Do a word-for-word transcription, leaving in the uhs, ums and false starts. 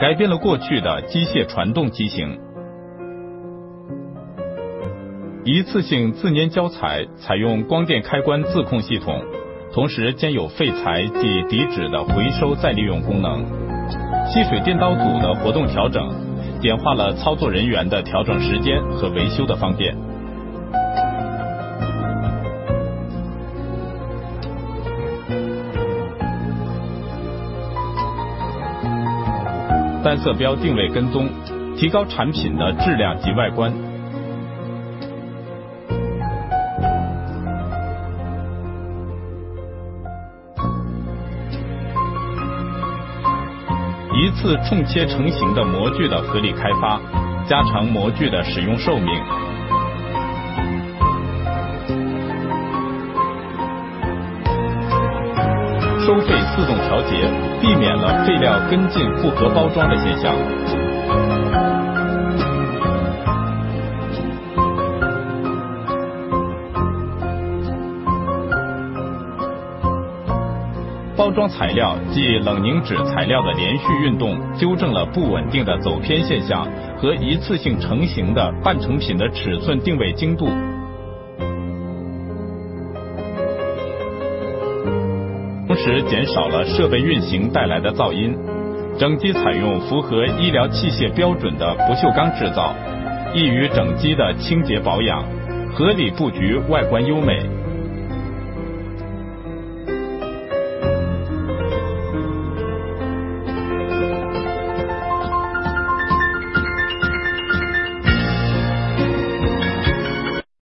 改变了过去的机械传动机型。一次性自粘胶材采用光电开关自控系统，同时兼有废材及底纸的回收再利用功能。吸水电刀组的活动调整，简化了操作人员的调整时间和维修的方便。 单色标定位跟踪，提高产品的质量及外观。一次冲切成型的模具的合理开发，加长模具的使用寿命。收费自动调节。 避免了废料跟进复合包装的现象。包装材料即冷凝纸材料的连续运动，纠正了不稳定的走偏现象和一次性成型的半成品的尺寸定位精度。 同时减少了设备运行带来的噪音，整机采用符合医疗器械标准的不锈钢制造，易于整机的清洁保养，合理布局外观优美。